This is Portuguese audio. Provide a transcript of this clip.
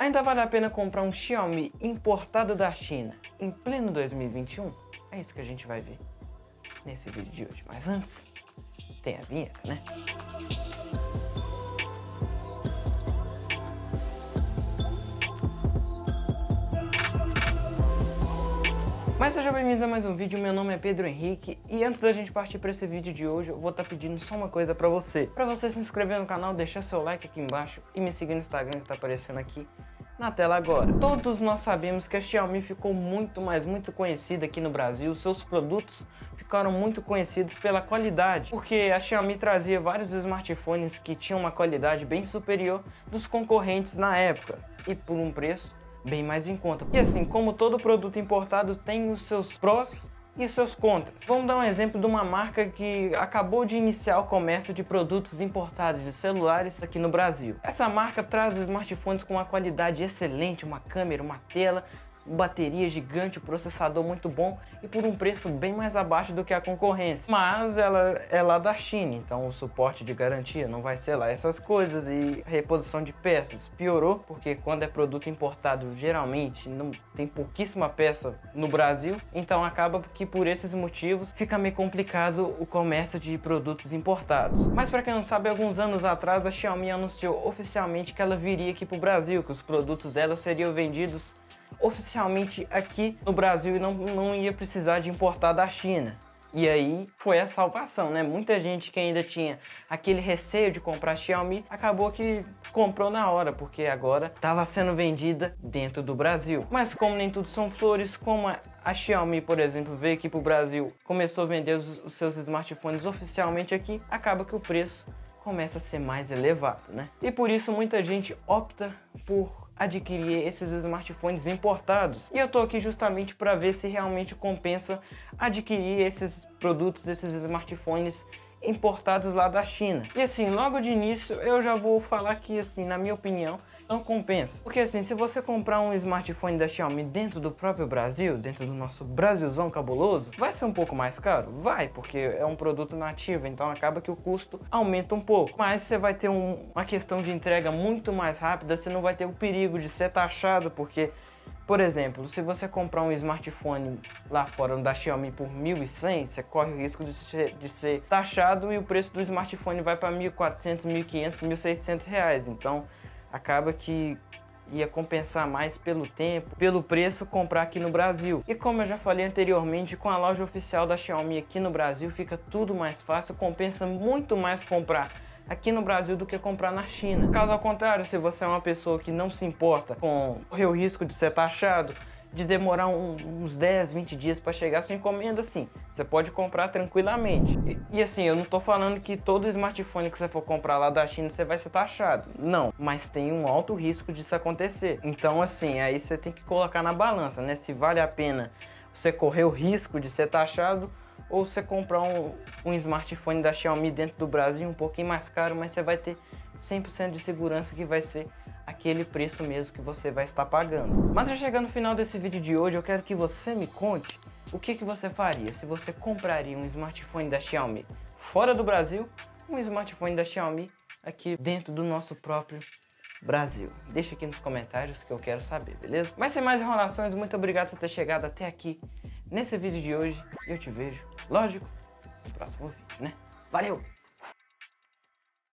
Ainda vale a pena comprar um Xiaomi importado da China em pleno 2021? É isso que a gente vai ver nesse vídeo de hoje. Mas antes, tem a vinheta, né? Mas sejam bem-vindos a mais um vídeo, meu nome é Pedro Henrique e antes da gente partir para esse vídeo de hoje, eu vou estar pedindo só uma coisa para você. Para você se inscrever no canal, deixar seu like aqui embaixo e me seguir no Instagram que tá aparecendo aqui na tela agora. Todos nós sabemos que a Xiaomi ficou muito conhecida aqui no Brasil, seus produtos ficaram muito conhecidos pela qualidade, porque a Xiaomi trazia vários smartphones que tinham uma qualidade bem superior dos concorrentes na época e por um preço bem mais em conta. E assim, como todo produto importado tem os seus prós e os seus contras. Vamos dar um exemplo de uma marca que acabou de iniciar o comércio de produtos importados de celulares aqui no Brasil. Essa marca traz smartphones com uma qualidade excelente, uma câmera, uma tela, bateria gigante, processador muito bom e por um preço bem mais abaixo do que a concorrência. Mas ela é lá da China, então o suporte de garantia não vai ser lá essas coisas e reposição de peças piorou, porque quando é produto importado geralmente não tem pouquíssima peça no Brasil, então acaba que por esses motivos fica meio complicado o comércio de produtos importados. Mas para quem não sabe, alguns anos atrás a Xiaomi anunciou oficialmente que ela viria aqui para o Brasil, que os produtos dela seriam vendidos oficialmente aqui no Brasil e não ia precisar de importar da China. E aí foi a salvação, né? Muita gente que ainda tinha aquele receio de comprar Xiaomi acabou que comprou na hora, porque agora estava sendo vendida dentro do Brasil. Mas como nem tudo são flores, como a Xiaomi, por exemplo, veio aqui para o Brasil, começou a vender os seus smartphones oficialmente aqui, acaba que o preço começa a ser mais elevado, né? E por isso muita gente opta por adquirir esses smartphones importados. E eu tô aqui justamente para ver se realmente compensa adquirir esses produtos, esses smartphones importados lá da China. E assim, logo de início eu já vou falar que assim, na minha opinião, não compensa. Porque assim, se você comprar um smartphone da Xiaomi dentro do próprio Brasil, dentro do nosso Brasilzão cabuloso, vai ser um pouco mais caro? Vai, porque é um produto nativo, então acaba que o custo aumenta um pouco. Mas você vai ter uma questão de entrega muito mais rápida, você não vai ter o perigo de ser taxado, porque, por exemplo, se você comprar um smartphone lá fora da Xiaomi por 1.100, você corre o risco de ser taxado e o preço do smartphone vai para 1.400, 1.500, 1.600 reais. Então, acaba que ia compensar mais pelo tempo, pelo preço, comprar aqui no Brasil. E como eu já falei anteriormente, com a loja oficial da Xiaomi aqui no Brasil, fica tudo mais fácil, compensa muito mais comprar aqui no Brasil do que comprar na China. Caso ao contrário, se você é uma pessoa que não se importa com correr o risco de ser taxado, de demorar uns 10, 20 dias para chegar sua encomenda, assim, você pode comprar tranquilamente. E assim, eu não tô falando que todo smartphone que você for comprar lá da China você vai ser taxado, não. Mas tem um alto risco disso acontecer. Então assim, aí você tem que colocar na balança, né? Se vale a pena você correr o risco de ser taxado ou você comprar um smartphone da Xiaomi dentro do Brasil um pouquinho mais caro, mas você vai ter 100% de segurança que vai ser aquele preço mesmo que você vai estar pagando. Mas já chegando no final desse vídeo de hoje, eu quero que você me conte o que você faria se você compraria um smartphone da Xiaomi fora do Brasil, um smartphone da Xiaomi aqui dentro do nosso próprio Brasil. Deixa aqui nos comentários que eu quero saber, beleza? Mas sem mais enrolações, muito obrigado por ter chegado até aqui nesse vídeo de hoje. Eu te vejo, lógico, no próximo vídeo, né? Valeu!